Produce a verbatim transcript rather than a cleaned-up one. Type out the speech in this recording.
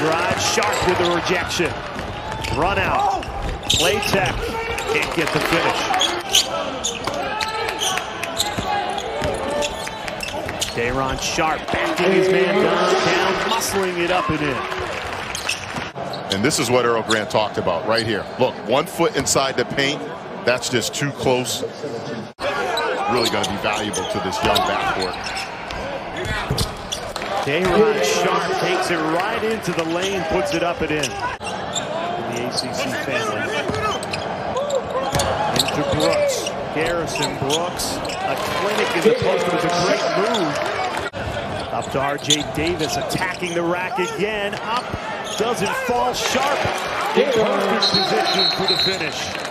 drive. Sharpe with the rejection. Run out. Play tech. Can't get the finish. Day'Ron Sharpe backing his man downtown, muscling it up and in. And this is what Earl Grant talked about right here. Look, one foot inside the paint. That's just too close. Really going to be valuable to this young backcourt. Day'Ron Sharpe takes it right into the lane, puts it up and in. The A C C family. Into Brooks. Garrison Brooks. A clinic in the post. It was a great move. Up to R J Davis, attacking the rack again. Up. Doesn't fall. Sharpe in perfect position for the finish.